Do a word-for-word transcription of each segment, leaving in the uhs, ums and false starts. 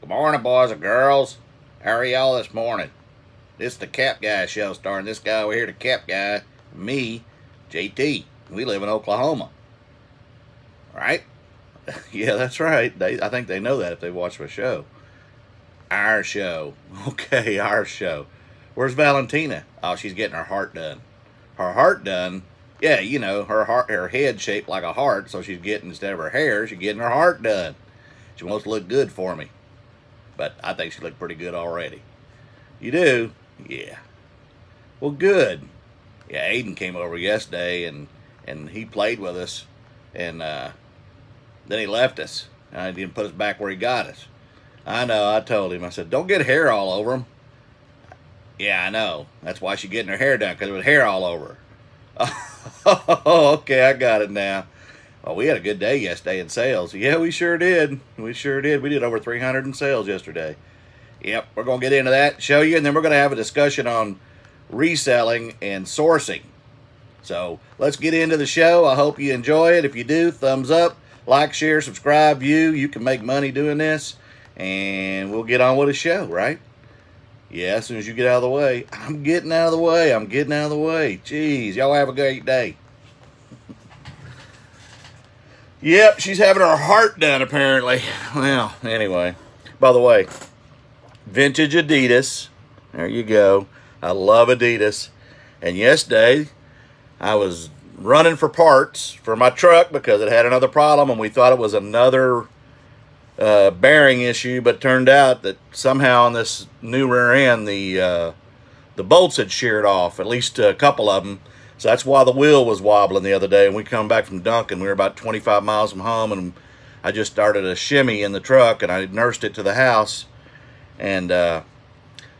Good morning, boys and girls. How are y'all this morning? This is the Cap Guy show, starring this guy over here, the Cap Guy, me, J T. We live in Oklahoma. Right? Yeah, that's right. They, I think they know that if they watch my show. Our show. Okay, our show. Where's Valentina? Oh, she's getting her heart done. Her heart done? Yeah, you know, her heart, her head shaped like a heart, so she's getting, instead of her hair, she's getting her heart done. She wants to look good for me. But I think she looked pretty good already. You do? Yeah. Well, good. Yeah, Aiden came over yesterday, and, and he played with us, and uh, then he left us. And he didn't put us back where he got us. I know, I told him. I said, don't get hair all over him. Yeah, I know. That's why she's getting her hair done, because there was hair all over her. Oh, okay, I got it now. Well, we had a good day yesterday in sales. Yeah, we sure did. We sure did. We did over three hundred in sales yesterday. Yep, we're going to get into that, show you, and then we're going to have a discussion on reselling and sourcing. So let's get into the show. I hope you enjoy it. If you do, thumbs up, like, share, subscribe, view. You can make money doing this, and we'll get on with the show, right? Yeah, as soon as you get out of the way. I'm getting out of the way. I'm getting out of the way. Jeez, y'all have a great day. Yep, she's having her heart done, apparently. Well, anyway. By the way, vintage Adidas. There you go. I love Adidas. And yesterday, I was running for parts for my truck because it had another problem, and we thought it was another uh, bearing issue, but it turned out that somehow on this new rear end, the, uh, the bolts had sheared off, at least a couple of them. So that's why the wheel was wobbling the other day. And we come back from Duncan. We were about twenty-five miles from home, and I just started a shimmy in the truck, and I nursed it to the house. And uh,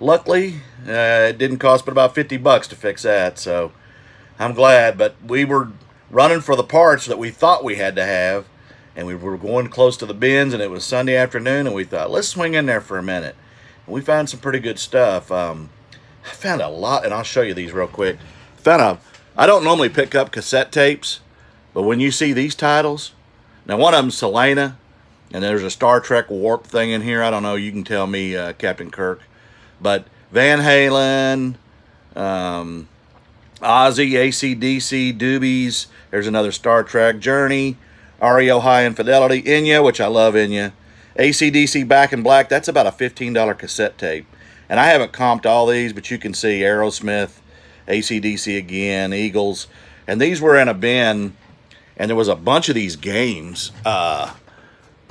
luckily, uh, it didn't cost but about fifty bucks to fix that. So I'm glad. But we were running for the parts that we thought we had to have, and we were going close to the bins, and it was Sunday afternoon, and we thought, let's swing in there for a minute. And we found some pretty good stuff. Um, I found a lot, and I'll show you these real quick. Found a... I don't normally pick up cassette tapes, but when you see these titles, now one of them's Selena, and there's a Star Trek warp thing in here. I don't know. You can tell me, uh, Captain Kirk. But Van Halen, um, Ozzy, A C D C, Doobies. There's another Star Trek, Journey, R E O High Infidelity, Enya, which I love Enya. A C D C Back in Black. That's about a fifteen dollar cassette tape. And I haven't comped all these, but you can see Aerosmith, A C D C again, Eagles, and these were in a bin, and there was a bunch of these games. Uh,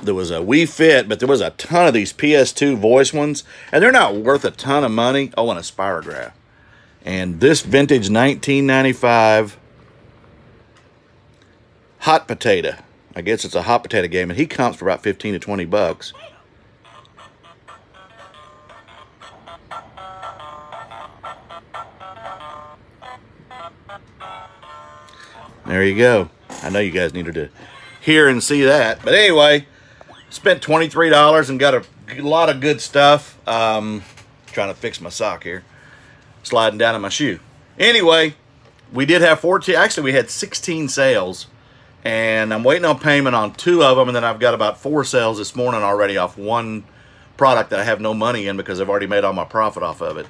there was a Wii Fit, but there was a ton of these P S two voice ones, and they're not worth a ton of money. Oh, and a Spirograph. And this vintage nineteen ninety-five Hot Potato. I guess it's a Hot Potato game, and he comps for about fifteen to twenty bucks. There you go. I know you guys needed to hear and see that. But anyway, spent twenty-three dollars and got a lot of good stuff. Um, trying to fix my sock here. Sliding down in my shoe. Anyway, we did have fourteen. Actually, we had sixteen sales. And I'm waiting on payment on two of them. And then I've got about four sales this morning already off one product that I have no money in because I've already made all my profit off of it.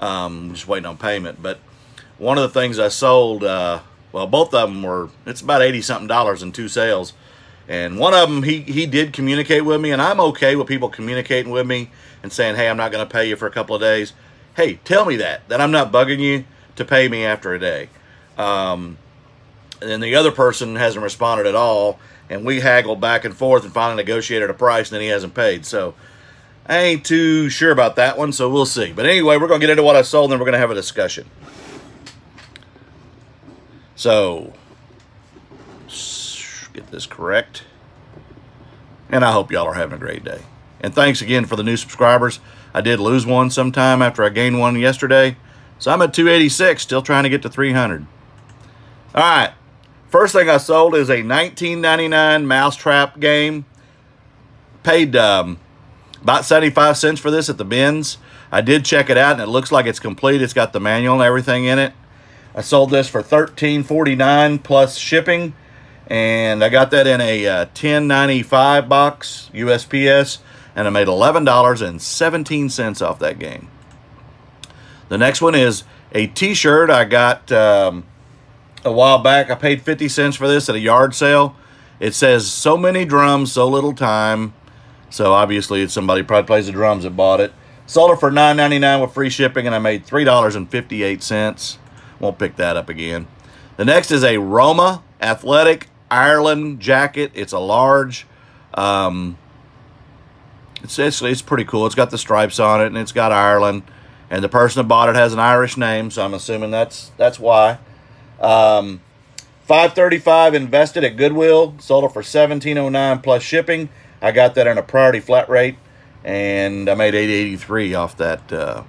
Um, just waiting on payment. But one of the things I sold... Uh, Well, both of them were, it's about eighty something dollars in two sales. And one of them, he, he did communicate with me, and I'm okay with people communicating with me and saying, hey, I'm not going to pay you for a couple of days. Hey, tell me that, that I'm not bugging you to pay me after a day. Um, and then the other person hasn't responded at all, and we haggled back and forth and finally negotiated a price, and then he hasn't paid. So I ain't too sure about that one, so we'll see. But anyway, we're going to get into what I sold, and then we're going to have a discussion. So, get this correct. And I hope y'all are having a great day. And thanks again for the new subscribers. I did lose one sometime after I gained one yesterday. So I'm at two eighty-six, still trying to get to three hundred. All right. First thing I sold is a nineteen ninety-nine mousetrap game. Paid um, about seventy-five cents for this at the bins. I did check it out, and it looks like it's complete. It's got the manual and everything in it. I sold this for thirteen forty-nine plus shipping, and I got that in a uh, ten ninety-five box U S P S, and I made eleven dollars and seventeen cents off that game. The next one is a t-shirt I got um, a while back. I paid fifty cents for this at a yard sale. It says, so many drums, so little time. So obviously it's somebody probably plays the drums that bought it. Sold it for nine ninety-nine with free shipping, and I made three dollars and fifty-eight cents. Won't pick that up again. The next is a Roma Athletic Ireland jacket. It's a large. Um, it's, it's, it's pretty cool. It's got the stripes on it, and it's got Ireland. And the person that bought it has an Irish name, so I'm assuming that's that's why. Um, five thirty-five invested at Goodwill. Sold it for seventeen oh nine plus shipping. I got that on a priority flat rate, and I made eight eighty-three off that uh,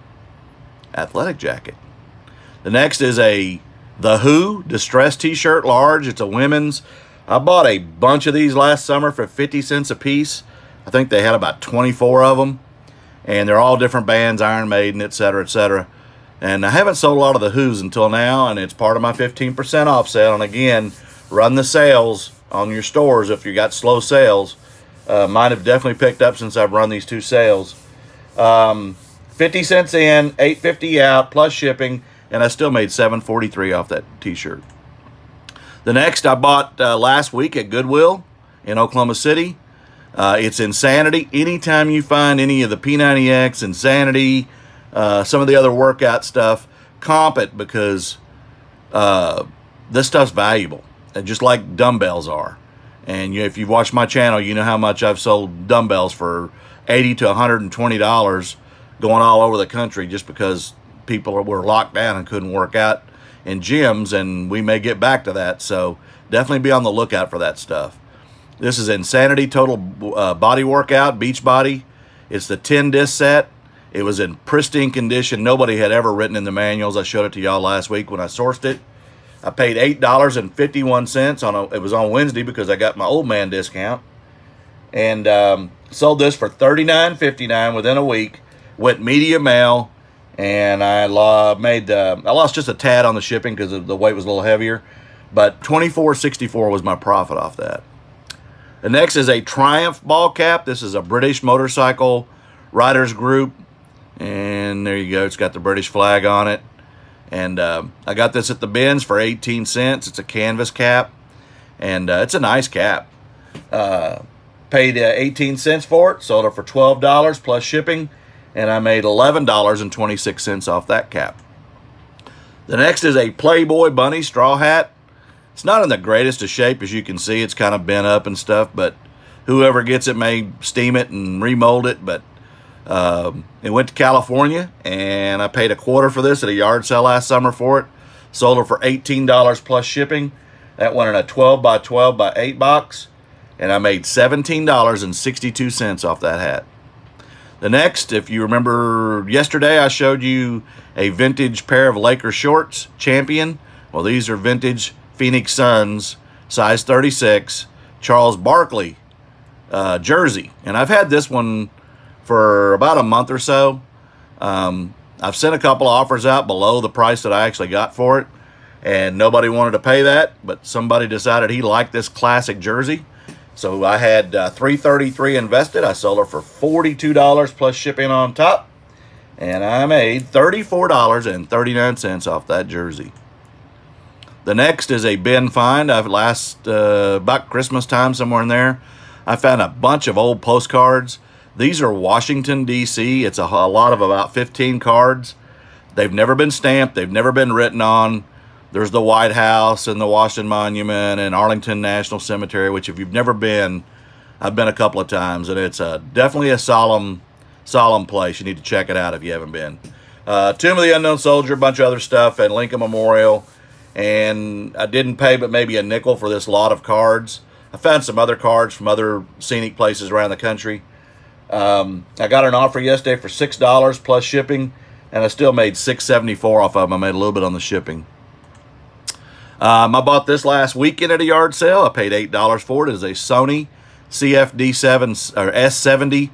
athletic jacket. The next is a The Who distressed t-shirt, large. It's a women's. I bought a bunch of these last summer for fifty cents a piece. I think they had about twenty-four of them. And they're all different bands, Iron Maiden, et cetera, et cetera. And I haven't sold a lot of the Who's until now, and it's part of my fifteen percent off sale. And again, run the sales on your stores if you got slow sales. Uh, mine have definitely picked up since I've run these two sales. Um, fifty cents in, eight fifty out, plus shipping, and I still made seven forty-three off that t-shirt. The next I bought uh, last week at Goodwill in Oklahoma City. Uh, it's Insanity. Anytime you find any of the P ninety X, Insanity, uh, some of the other workout stuff, comp it, because uh, this stuff's valuable, just like dumbbells are. And you, if you've watched my channel, you know how much I've sold dumbbells for eighty to one hundred twenty dollars going all over the country, just because people were locked down and couldn't work out in gyms, and we may get back to that. So definitely be on the lookout for that stuff. This is Insanity Total uh, Body Workout, Beach Body. It's the ten disc set. It was in pristine condition. Nobody had ever written in the manuals. I showed it to y'all last week when I sourced it. I paid eight dollars and fifty-one cents. On a, it was on Wednesday because I got my old man discount. And um, sold this for thirty-nine fifty-nine within a week. Went media mail. And I, lo made, uh, I lost just a tad on the shipping because the weight was a little heavier. But twenty-four sixty-four was my profit off that. The next is a Triumph ball cap. This is a British motorcycle riders group. And there you go. It's got the British flag on it. And uh, I got this at the bins for eighteen cents. It's a canvas cap. And uh, it's a nice cap. Uh, paid uh, eighteen cents for it. Sold it for twelve dollars plus shipping. And I made eleven dollars and twenty-six cents off that cap. The next is a Playboy Bunny straw hat. It's not in the greatest of shape, as you can see. It's kind of bent up and stuff, but whoever gets it may steam it and remold it. But um, it went to California, and I paid a quarter for this at a yard sale last summer for it. Sold it for eighteen dollars plus shipping. That went in a twelve by twelve by eight box, and I made seventeen dollars and sixty-two cents off that hat. The next, if you remember yesterday, I showed you a vintage pair of Lakers shorts, Champion. Well, these are vintage Phoenix Suns, size thirty-six, Charles Barkley uh, jersey. And I've had this one for about a month or so. Um, I've sent a couple of offers out below the price that I actually got for it, and nobody wanted to pay that, but somebody decided he liked this classic jersey. So I had uh, three thirty-three invested. I sold it for forty-two dollars plus shipping on top, and I made thirty-four dollars and thirty-nine cents off that jersey. The next is a bin find. I've last, uh, about Christmas time, somewhere in there, I found a bunch of old postcards. These are Washington, D C It's a, a lot of about fifteen cards. They've never been stamped. They've never been written on. There's the White House and the Washington Monument and Arlington National Cemetery, which if you've never been, I've been a couple of times, and it's a, definitely a solemn, solemn place. You need to check it out if you haven't been. Uh, Tomb of the Unknown Soldier, a bunch of other stuff, and Lincoln Memorial. And I didn't pay but maybe a nickel for this lot of cards. I found some other cards from other scenic places around the country. Um, I got an offer yesterday for six dollars plus shipping, and I still made six seventy-four off of them. I made a little bit on the shipping. Um, I bought this last weekend at a yard sale. I paid eight dollars for it. It is a Sony C F D seven or S seventy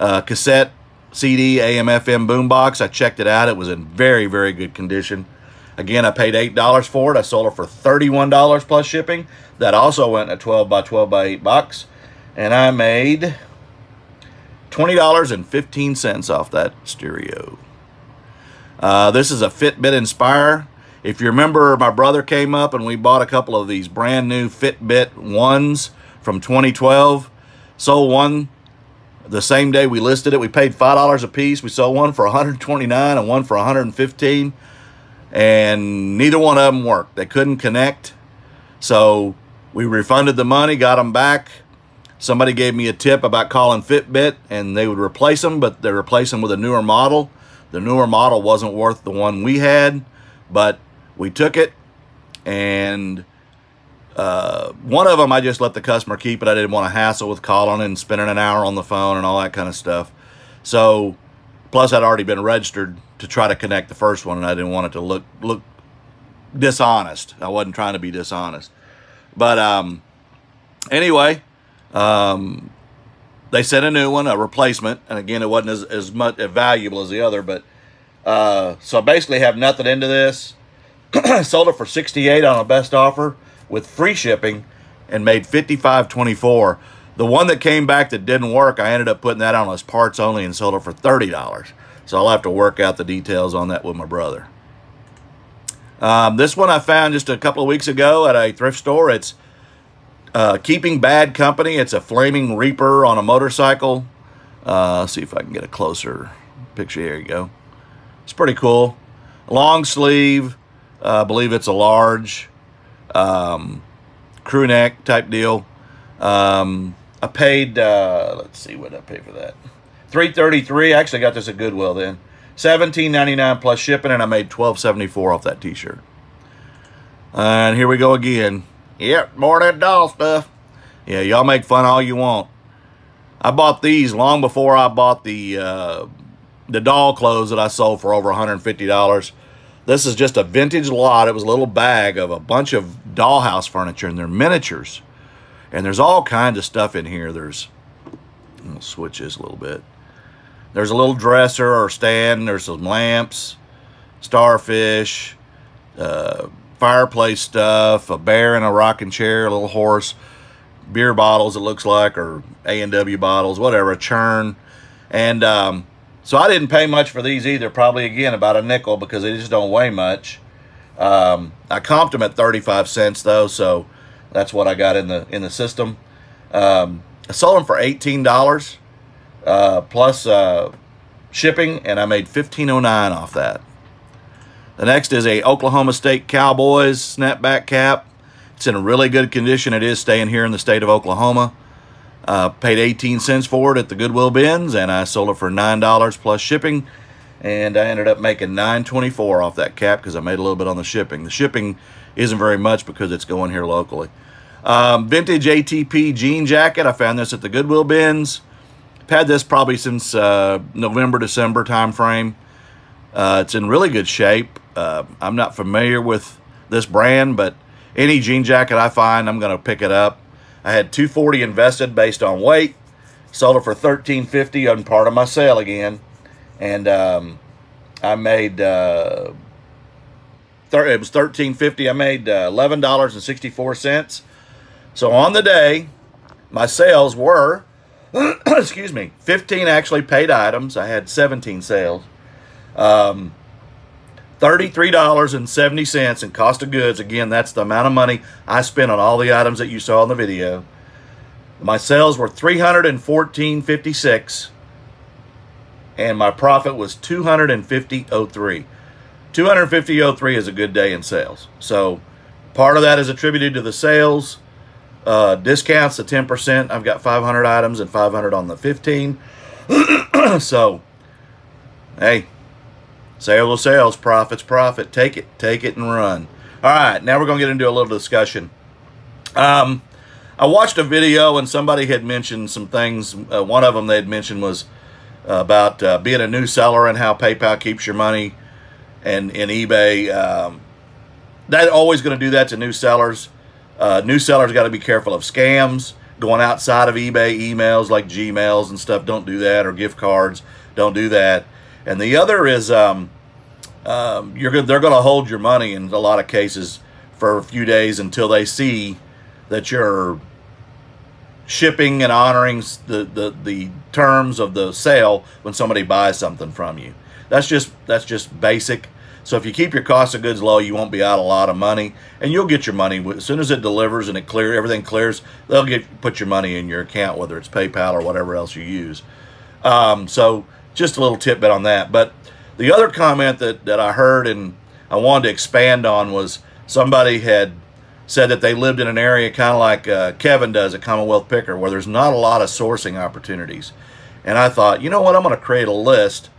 uh, cassette C D A M F M boombox. I checked it out. It was in very, very good condition. Again, I paid eight dollars for it. I sold it for thirty-one dollars plus shipping. That also went in a twelve by twelve by eight box. And I made twenty dollars and fifteen cents off that stereo. Uh, this is a Fitbit Inspire. If you remember, my brother came up and we bought a couple of these brand new Fitbit ones from twenty twelve. Sold one the same day we listed it. We paid five dollars a piece. We sold one for one hundred twenty-nine dollars and one for one hundred fifteen dollars. And neither one of them worked. They couldn't connect. So we refunded the money, got them back. Somebody gave me a tip about calling Fitbit and they would replace them, but they replaced them with a newer model. The newer model wasn't worth the one we had, but we took it, and uh, one of them I just let the customer keep it. I didn't want to hassle with calling and spending an hour on the phone and all that kind of stuff. So, plus I'd already been registered to try to connect the first one, and I didn't want it to look look dishonest. I wasn't trying to be dishonest. But um, anyway, um, they sent a new one, a replacement, and again, it wasn't as, as much as valuable as the other, but uh, so I basically have nothing into this. Sold it for sixty-eight on a best offer with free shipping and made fifty-five twenty-four. The one that came back that didn't work, I ended up putting that on as parts only and sold it for thirty dollars. So I'll have to work out the details on that with my brother. Um, this one I found just a couple of weeks ago at a thrift store. It's uh, Keeping Bad Company. It's a Flaming Reaper on a motorcycle. Uh, let's see if I can get a closer picture. Here you go. It's pretty cool. Long sleeve. Uh, I believe it's a large um, crew neck type deal. Um, I paid, uh, let's see, what did I pay for that? three thirty-three. I actually got this at Goodwill then. seventeen ninety-nine plus shipping, and I made twelve seventy-four off that t-shirt. And here we go again. Yep, more of that doll stuff. Yeah, y'all make fun all you want. I bought these long before I bought the uh, the doll clothes that I sold for over one hundred fifty dollars. This is just a vintage lot. It was a little bag of a bunch of dollhouse furniture, and they're miniatures. And there's all kinds of stuff in here. There's, I'll switch this a little bit. There's a little dresser or stand. There's some lamps, starfish, uh, fireplace stuff, a bear in a rocking chair, a little horse, beer bottles it looks like, or A and W bottles, whatever, a churn. And um, so I didn't pay much for these either, probably, again, about a nickel because they just don't weigh much. Um, I comped them at thirty-five cents, though, so that's what I got in the, in the system. Um, I sold them for eighteen dollars. Uh, plus uh, shipping, and I made fifteen oh nine off that. The next is a Oklahoma State Cowboys snapback cap. It's in really good condition. It is staying here in the state of Oklahoma. Uh, paid eighteen cents for it at the Goodwill bins, and I sold it for nine dollars plus shipping, and I ended up making nine twenty-four off that cap because I made a little bit on the shipping. The shipping isn't very much because it's going here locally. Um, vintage A T P jean jacket. I found this at the Goodwill bins. Had this probably since uh, November, December time frame. Uh, it's in really good shape. Uh, I'm not familiar with this brand, but any jean jacket I find, I'm going to pick it up. I had two forty invested based on weight. Sold it for thirteen fifty on part of my sale again, and um, I made uh, it was thirteen fifty. I made uh, eleven dollars and sixty-four cents. So on the day, my sales were. Excuse me, fifteen actually paid items. I had seventeen sales. Um, thirty-three dollars and seventy cents in cost of goods. Again, that's the amount of money I spent on all the items that you saw in the video. My sales were three hundred fourteen fifty-six, and my profit was two hundred fifty oh three. two hundred fifty oh three is a good day in sales. So part of that is attributed to the sales. Uh, discounts to ten percent. I've got five hundred items and five hundred on the fifteen. So, hey, sales, sales, profits, profit. Take it, take it, and run. All right, now we're going to get into a little discussion. Um, I watched a video and somebody had mentioned some things. Uh, one of them they had mentioned was uh, about uh, being a new seller and how PayPal keeps your money, and in eBay. Um, they're always going to do that to new sellers. Uh, new sellers got to be careful of scams, going outside of eBay, emails like Gmails and stuff. Don't do that, or gift cards. Don't do that. And the other is um, um, you're they're going to hold your money in a lot of cases for a few days until they see that you're shipping and honoring the, the, the terms of the sale when somebody buys something from you. That's just, that's just basic. So if you keep your cost of goods low, you won't be out a lot of money, and you'll get your money as soon as it delivers and it clear everything clears. They'll get put your money in your account, whether it's PayPal or whatever else you use. Um, so just a little tidbit on that. But the other comment that that I heard and I wanted to expand on was somebody had said that they lived in an area kind of like uh, Kevin does at Commonwealth Picker, where there's not a lot of sourcing opportunities. And I thought, you know what, I'm going to create a list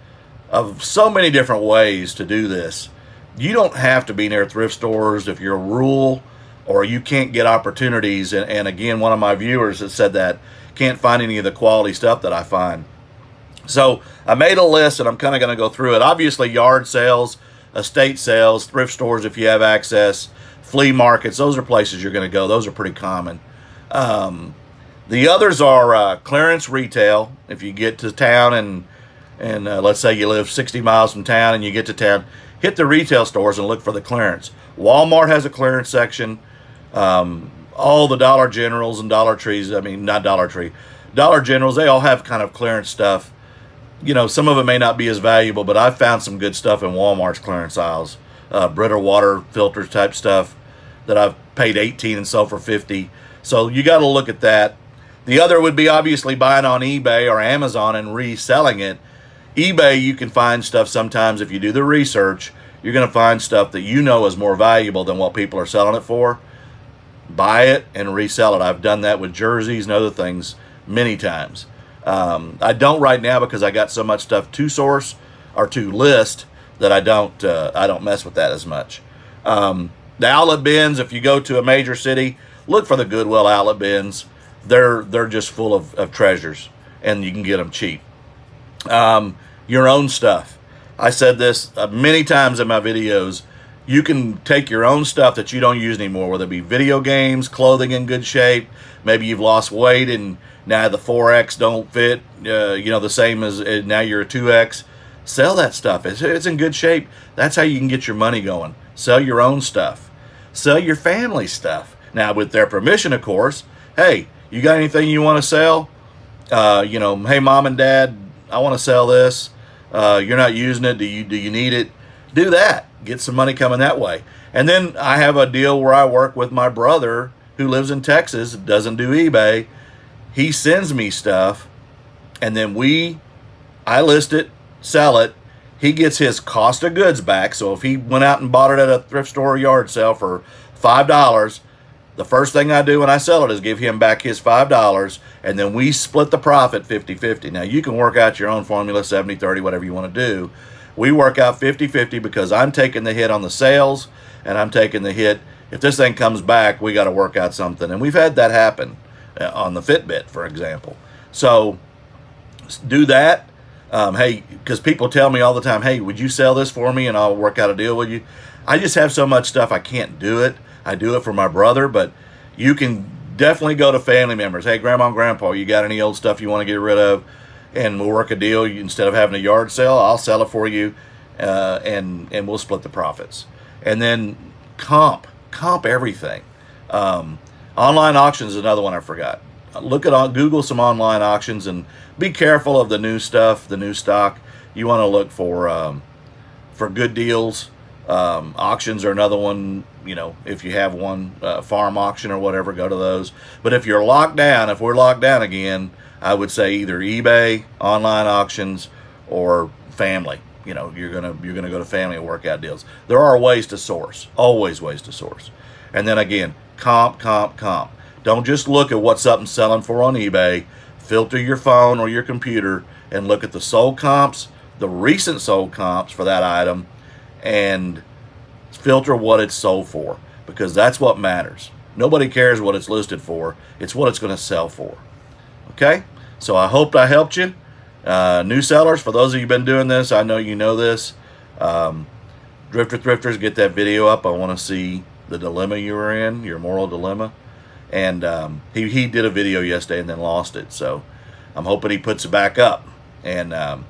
of so many different ways to do this. You don't have to be near thrift stores if you're rural or you can't get opportunities. And, and again, one of my viewers that said that can't find any of the quality stuff that I find. So I made a list, and I'm kind of going to go through it. Obviously, yard sales, estate sales, thrift stores if you have access, flea markets, those are places you're going to go. Those are pretty common. Um, the others are uh, clearance retail. If you get to town and and uh, let's say you live sixty miles from town and you get to town, hit the retail stores and look for the clearance. Walmart has a clearance section. Um, all the Dollar Generals and Dollar Trees, I mean, not Dollar Tree, Dollar Generals, they all have kind of clearance stuff. You know, some of it may not be as valuable, but I've found some good stuff in Walmart's clearance aisles. Uh, Brita water filter type stuff that I've paid eighteen dollars and sold for fifty dollars. So you got to look at that. The other would be obviously buying on eBay or Amazon and reselling it. eBay, you can find stuff sometimes if you do the research. You're going to find stuff that you know is more valuable than what people are selling it for. Buy it and resell it. I've done that with jerseys and other things many times. Um, I don't right now because I got so much stuff to source or to list that I don't uh, I don't mess with that as much. Um, the outlet bins, if you go to a major city, look for the Goodwill outlet bins. They're they're just full of, of treasures, and you can get them cheap. Um, your own stuff. I said this uh, many times in my videos. You can take your own stuff that you don't use anymore, whether it be video games, clothing in good shape, maybe you've lost weight and now the four X don't fit, uh, you know, the same as uh, now you're a two X. Sell that stuff. It's, it's in good shape. That's how you can get your money going. Sell your own stuff. Sell your family stuff. Now, with their permission, of course. Hey, you got anything you want to sell? Uh, you know, hey, Mom and Dad, I want to sell this. Uh, you're not using it. Do you, do you need it? Do that. Get some money coming that way. And then I have a deal where I work with my brother who lives in Texas, doesn't do eBay. He sends me stuff, and then we, I list it, sell it. He gets his cost of goods back. So if he went out and bought it at a thrift store or yard sale for five dollars, the first thing I do when I sell it is give him back his five dollars, and then we split the profit fifty fifty. Now, you can work out your own formula, seventy thirty, whatever you want to do. We work out fifty fifty because I'm taking the hit on the sales, and I'm taking the hit. If this thing comes back, we got to work out something. And we've had that happen on the Fitbit, for example. So do that. Um, hey, because people tell me all the time, hey, would you sell this for me and I'll work out a deal with you? I just have so much stuff I can't do it. I do it for my brother, but you can definitely go to family members. Hey, Grandma and Grandpa, you got any old stuff you want to get rid of? And we'll work a deal. Instead of having a yard sale, I'll sell it for you, uh, and, and we'll split the profits. And then comp, comp everything. Um, online auctions is another one I forgot. Look at Google some online auctions and be careful of the new stuff, the new stock. You want to look for um, for good deals. Um, auctions are another one. You know, if you have one, uh, farm auction or whatever, go to those. But if you're locked down, if we're locked down again, I would say either eBay, online auctions, or family. You know, you're gonna you're gonna go to family and work out deals. There are ways to source, always ways to source. And then again, comp, comp, comp. Don't just look at what something's selling for on eBay. Filter your phone or your computer and look at the sold comps, the recent sold comps for that item, and filter what it's sold for, because that's what matters. Nobody cares what it's listed for. It's what it's going to sell for. Okay? So I hope I helped you. Uh, new sellers, for those of you who've been doing this, I know you know this. Um, Drifter Thrifters, get that video up. I want to see the dilemma you were in, your moral dilemma. And um, he, he did a video yesterday and then lost it. So I'm hoping he puts it back up. And um,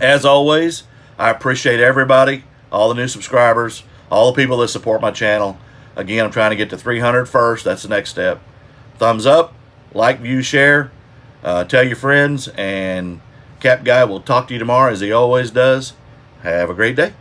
as always, I appreciate everybody, all the new subscribers, all the people that support my channel. Again, I'm trying to get to three hundred first. That's the next step. Thumbs up, like, view, share, uh, tell your friends, and Cap Guy will talk to you tomorrow as he always does. Have a great day.